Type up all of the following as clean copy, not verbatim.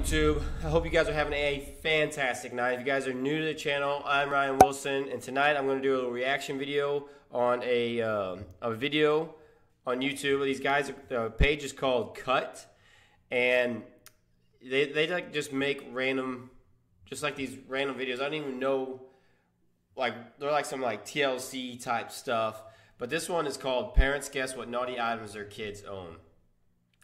YouTube? I hope you guys are having a fantastic night. If you guys are new to the channel, I'm Ryan Wilson, and tonight I'm going to do a little reaction video on a video on YouTube. These guys, the page is called Cut, and they like just make random, just like these random videos. I don't even know, like they're like some like TLC type stuff. But this one is called "Parents Guess What Naughty Items Their Kids Own."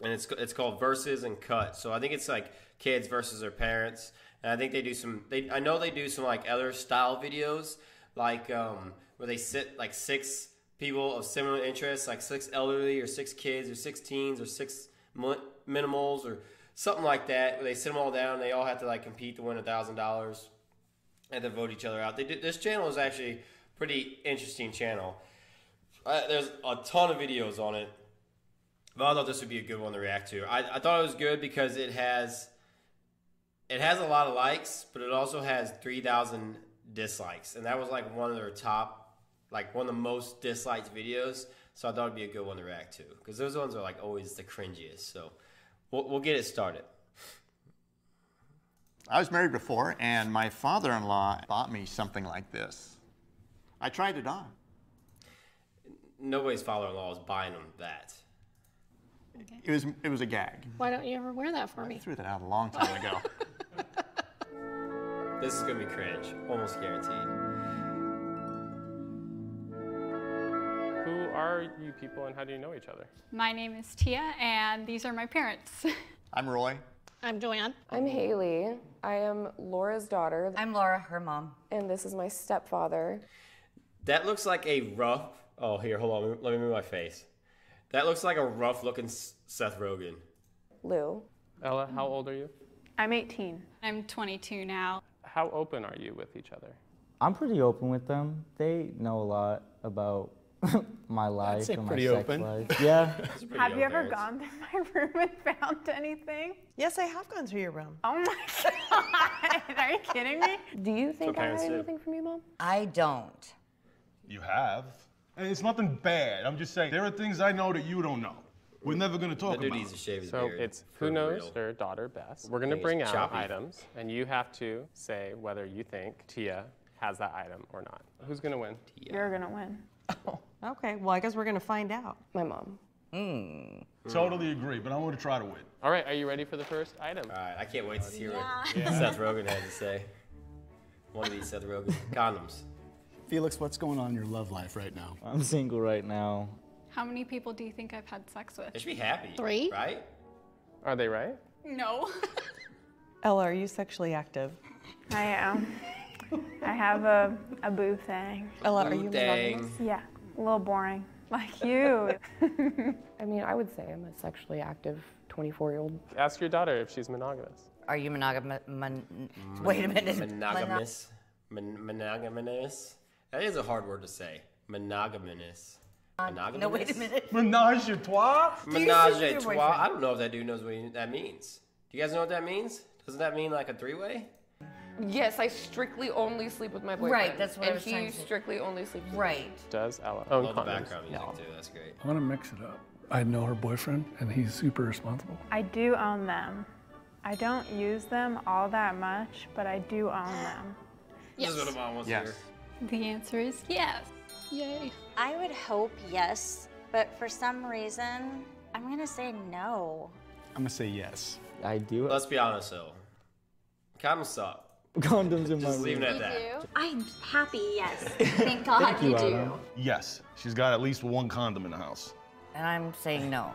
And it's called Versus and Cut. So I think it's like kids versus their parents. And I think they do some, I know they do some like other style videos, like where they sit like six people of similar interests, like six elderly or six kids or six teens or six minimals or something like that. Where they sit them all down and they all have to like compete to win $1,000 and to vote each other out. This channel is actually a pretty interesting channel. There's a ton of videos on it. But I thought this would be a good one to react to. I thought it was good because it has a lot of likes, but it also has 3,000 dislikes, and that was like one of their top, like one of the most disliked videos. So I thought it'd be a good one to react to because those ones are like always the cringiest. So we'll get it started. I was married before, and my father-in-law bought me something like this. I tried it on. Nobody's father-in-law is buying them that. Okay. It was a gag. Why don't you ever wear that for me? I threw that out a long time ago. This is going to be cringe, almost guaranteed. Who are you people and how do you know each other? My name is Tia and these are my parents. I'm Roy. I'm Joanne. I'm Haley. I am Laura's daughter. I'm Laura, her mom. And this is my stepfather. That looks like a rough... Oh, here, hold on. Let me move my face. That looks like a rough-looking Seth Rogen. Lou. Ella, how old are you? I'm 18. I'm 22 now. How open are you with each other? I'm pretty open with them. They know a lot about my life. I'd say and pretty my open. Sex life. Yeah. Have you ever gone through my room and found anything? Yes, I have gone through your room. Oh my God! Are you kidding me? Do you think I hide anything from you, Mom? I don't. You have. And it's nothing bad. I'm just saying there are things I know that you don't know. We're never gonna talk about. Needs to shave his beard. So it's who knows their daughter best. We're gonna bring out items, and you have to say whether you think Tia has that item or not. Who's gonna win? Tia. You're gonna win. Oh. Okay. Well, I guess we're gonna find out. My mom. Totally agree, but I'm gonna try to win. All right. Are you ready for the first item? All right. I can't wait to see what Seth Rogen had to say. One of these Seth Rogen condoms. Felix, what's going on in your love life right now? I'm single right now. How many people do you think I've had sex with? They should be happy. 3? Right? Are they right? No. Ella, are you sexually active? I am. I have a boo thing. Ella, are you monogamous? Yeah, a little boring. Like you. I mean, I would say I'm a sexually active 24-year-old. Ask your daughter if she's monogamous. Are you monogamous? Wait a minute. Monogamous? Monogamous? That is a hard word to say. Monogamous. Monogamous? No, wait a minute. Menage a trois? Menage a trois? I don't know if that dude knows what that means. Do you guys know what that means? Doesn't that mean like a 3-way? Yes, I strictly only sleep with my boyfriend. Right, that's what I was saying. And he strictly only sleeps with me. Right. Does Ella own condoms? I love the background music too, that's great. I want to mix it up. I know her boyfriend, and he's super responsible. I do own them. I don't use them all that much, but I do own them. Yes. This is what a mom wants to hear. The answer is yes. Yay. I would hope yes, but for some reason, I'm going to say no. I'm going to say yes. I do. Let's be honest, though. Condoms suck. Condoms in my room. Just leave it at that. I'm happy, yes. Thank God. Thank you do. Anna. Yes. She's got at least one condom in the house. And I'm saying no.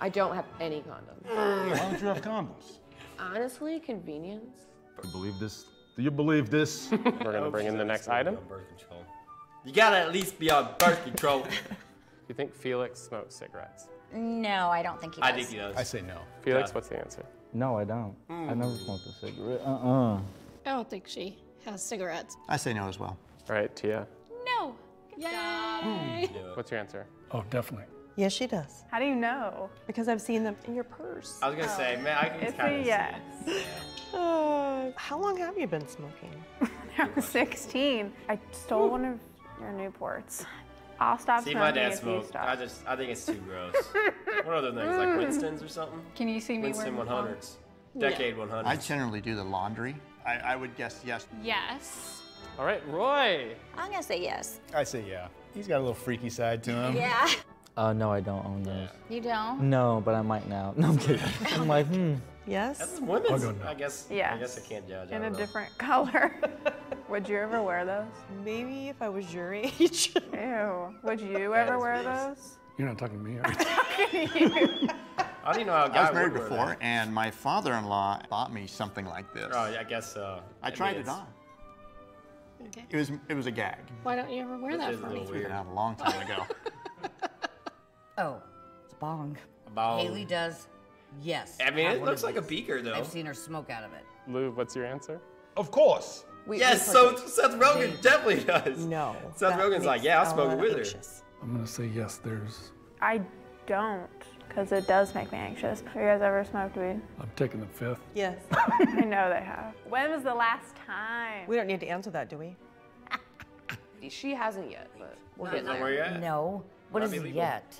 I don't have any condoms. Why don't you have condoms? Honestly, convenience. I believe this. Do you believe this? We're gonna bring in the next item. Birth control. You gotta at least be on birth control. Do you think Felix smokes cigarettes? No, I don't think he does. I think he does. I say no. Felix, what's the answer? No, I don't. I never smoked a cigarette. I don't think she has cigarettes. I say no as well. All right, Tia. No. Yay. What's your answer? Oh, definitely. Yes, she does. How do you know? Because I've seen them in your purse. I was gonna say, man, I can kind of yes. See it. Yeah. How long have you been smoking? I was 16. I stole one of your Newports. I'll stop smoking. See, my dad smoked. I think it's too gross. What are those things, like Winston's or something? Can you see me wearing Winston 100s? Decade 100. I generally do the laundry. I would guess yes. Yes. All right, Roy. I'm gonna say yes. I say yeah. He's got a little freaky side to him. Yeah. No, I don't own those. You don't? No, but I might now. No, I'm kidding. I'm like, Yes. That's women's, no. I guess. Yeah. I guess I can't judge. In a different color. Would you ever wear those? Maybe if I was your age. Ew. Would you ever wear those? You're not talking to me. I don't even know how a guy would wear that. I was married before, and my father-in-law bought me something like this. Oh, yeah, I guess so. I tried it on. Okay. It was a gag. Why don't you ever wear that for me? It's been out a long time ago. Oh, it's a bong. A bong. Haley does, yes. I mean, it looks like a beaker, though. I've seen her smoke out of it. Lou, what's your answer? Of course. Yes, so Seth Rogen definitely does. No. Seth Rogen's like, yeah, I'll smoke it with her. I'm going to say yes, there's... I don't, because it does make me anxious. Have you guys ever smoked weed? I'm taking the fifth. Yes. I know they have. When was the last time? We don't need to answer that, do we? She hasn't yet, but we'll get there. Where yet? No. What is it yet?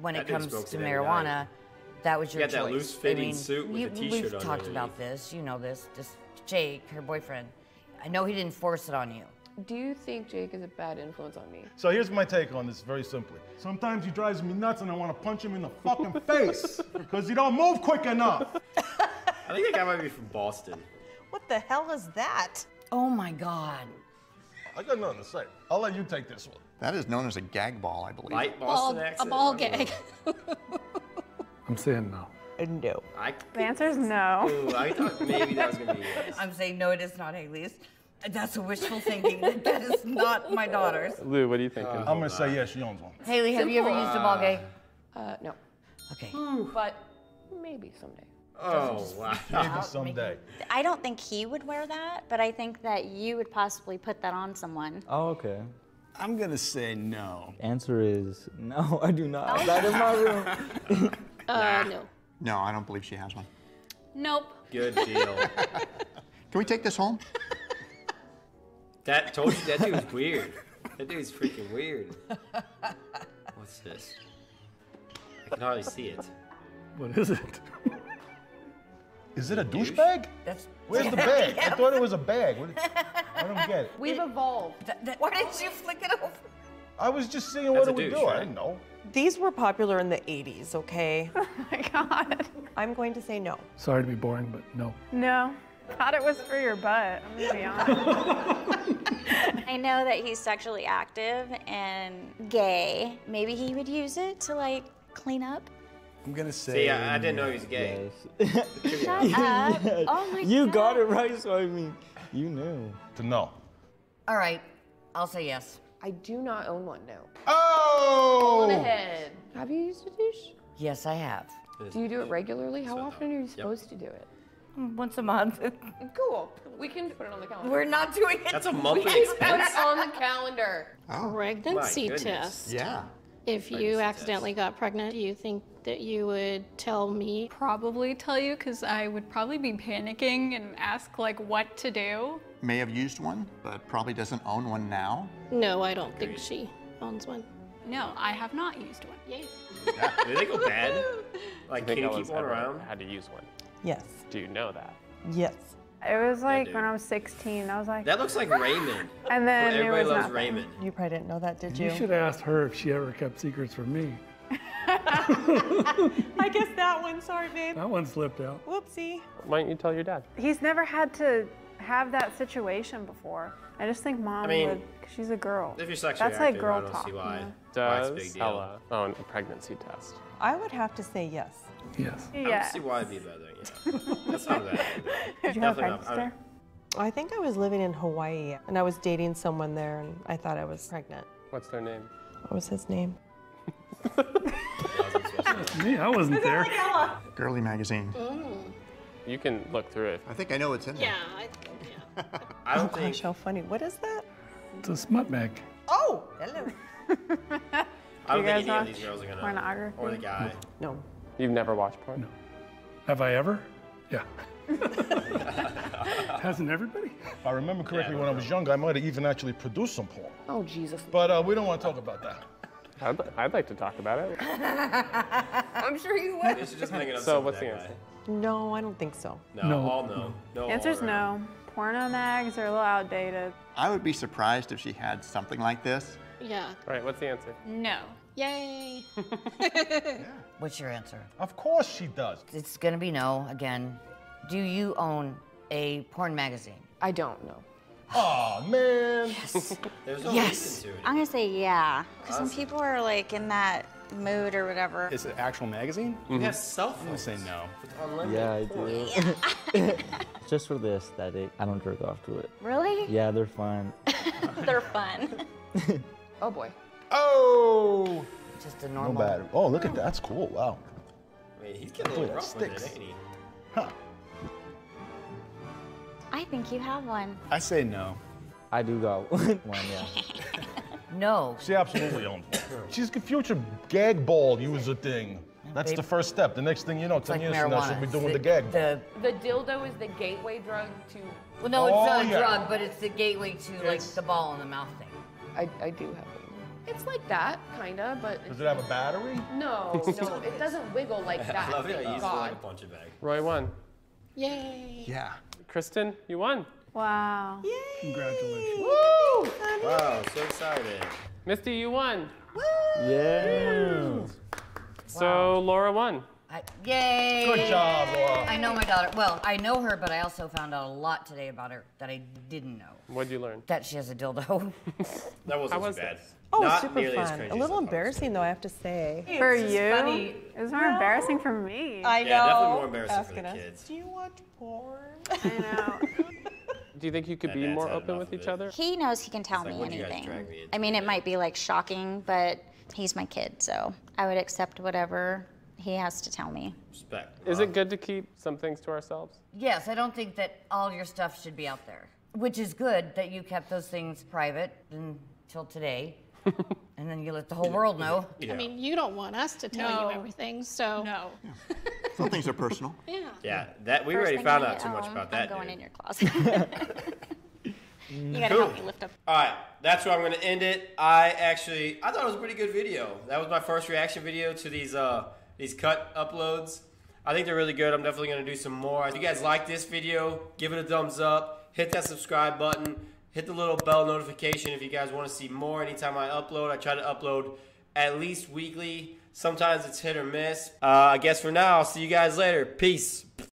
When it comes to marijuana, that was your choice. You got that loose-fitting suit with a t-shirt on. We've talked about this. You know this Jake, her boyfriend. I know he didn't force it on you. Do you think Jake is a bad influence on me? So here's my take on this, very simply. Sometimes he drives me nuts and I want to punch him in the fucking face because he don't move quick enough. I think that guy might be from Boston. What the hell is that? Oh my God. I got nothing to say. I'll let you take this one. That is known as a gag ball, I believe. Light Boston accent. A ball gag. I'm saying no. No. The answer is no. Ooh, I thought maybe that was going to be yes. I'm saying no, it is not Haley's. That's wishful thinking. That is not my daughter's. Lou, what do you think? I'm going to say yes, she owns one. Haley, have you ever used a ball gag? No. Okay. But maybe someday. Oh, wow. Maybe someday. I don't think he would wear that, but I think that you would possibly put that on someone. Oh, okay. I'm going to say no. Answer is no, I do not. Oh. That is my room. No. No, I don't believe she has one. Nope. Good deal. Can we take this home? That told you that dude was weird. That dude's freaking weird. What's this? I can hardly see it. What is it? Is it a douchebag? Where's the bag? I thought it was a bag. I don't get it. We've evolved. Why did you flick it over? I was just seeing what we do. Right? I didn't know. These were popular in the 80s, okay? Oh my God. I'm going to say no. Sorry to be boring, but no. No. Thought it was for your butt, I'm gonna be honest. I know that he's sexually active and gay. Maybe he would use it to, like, clean up. I'm gonna say... See, I didn't know he was gay. Yes. Shut up. Oh my God. You got it right, so I mean, you knew. To no. All right, I'll say yes. I do not own one, no. Oh! Go ahead. Have you used a douche? Yes, I have. Do you do it regularly? How often are you supposed to do it? Once a month. Cool. We can put it on the calendar. We're not doing it. That's a monthly expense. Put it on the calendar. Oh. Pregnancy test. Yeah. If you accidentally got pregnant, do you think that you would tell me? Probably tell you, because I would probably be panicking and ask, like, what to do. May have used one, but probably doesn't own one now. No, I don't think she owns one. No, I have not used one. Yay. Yeah. Do they go bad? Like, can you keep one around? Had to use one. Yes. Do you know that? Yes. It was like when I was 16, I was like... That looks like Raymond. And then everybody loves Raymond. You probably didn't know that, did you? You should ask her if she ever kept secrets from me. I guess that one, sorry, babe. That one slipped out. Whoopsie. Why don't you tell your dad? He's never had to have that situation before. I just think mom would, because she's a girl. If you're sexually active, like girl talk. See why. Does Ella own a pregnancy test? I would have to say yes. Yes. I don't see why it'd be better. Yeah. That's not bad. Did you have a pregnancy there? I think I was living in Hawaii, and I was dating someone there, and I thought I was pregnant. What's their name? What was his name? Me, I wasn't there. Like Girly magazine. Mm. You can look through it. I think I know what's in there. Yeah, I don't think. Oh gosh, how funny. What is that? It's a smut bag. Oh, hello. I don't think any of these girls are gonna. Pornography? Or the guy. No. You've never watched porn? No. Have I ever? Yeah. Hasn't everybody? If I remember correctly, when I was younger, I might have even actually produced some porn. Oh, Jesus. But we don't want to talk about that. I'd like to talk about it. I'm sure you would. They should just make it up. So what's the answer? No, I don't think so. No, no. All no. No. Answer's no. Porno mags are a little outdated. I would be surprised if she had something like this. Yeah. All right, what's the answer? No. Yay. Yeah. What's your answer? Of course she does. It's gonna be no again. Do you own a porn magazine? I don't know. Oh man. Yes. There's no reason to it. I'm gonna say yeah. Because when people are like in that mood or whatever. Is it an actual magazine? Mm-hmm. You have cell phones. I'm gonna say no. Yeah, I do. Yeah. Just for the aesthetic, I don't jerk off to it. Really? Yeah, they're fun. They're fun. Oh boy. Oh! Just a normal. No bad. Oh, look at that. That's cool. Wow. I mean, he's getting a little rough with it, ain't he? Huh. I think you have one. I say no. I do got one, yeah. No. She absolutely owns one. She's a future gag ball user thing. That's the first step. The next thing you know, 10 years from now, she'll be doing the gag ball. The dildo is the gateway drug to... Well, no, it's not a drug, but it's the gateway to, like, the ball in the mouth thing. I do have one. It's like that, kind of, but... Does it have a battery? No, no, it doesn't wiggle like that. I love it. He's like a punch bag. Roy won. Yay. Yeah. Kristen, you won. Wow. Yay. Congratulations. Woo! Wow, so excited. Misty, you won. Woo! Yeah. Wow. So Laura won. Yay. Good job, Laura. I know my daughter. Well, I know her, but I also found out a lot today about her that I didn't know. What'd you learn? That she has a dildo. That wasn't too bad. Oh, not super fun. A little embarrassing, though, I have to say. It's for you? Funny. It was more embarrassing for me. I know. Yeah, definitely more embarrassing for the kids. Do you watch porn? I know. Do you think you could be more open with each other? He knows he can tell me anything. I mean, it might be like shocking, but he's my kid, so I would accept whatever he has to tell me. Respect. Is it good to keep some things to ourselves? Yes, I don't think that all your stuff should be out there, which is good that you kept those things private until today. And then you let the whole world know. Yeah. I mean, you don't want us to tell you everything, so. No. Yeah. Some things are personal. Yeah. Yeah, that we already found out too much about that. I'm going in your closet. You gotta help me lift up. All right, that's where I'm gonna end it. I thought it was a pretty good video. That was my first reaction video to these cut uploads. I think they're really good. I'm definitely gonna do some more. If you guys like this video, give it a thumbs up. Hit that subscribe button. Hit the little bell notification if you guys want to see more. Anytime I upload, I try to upload at least weekly. Sometimes it's hit or miss. I guess for now, I'll see you guys later. Peace.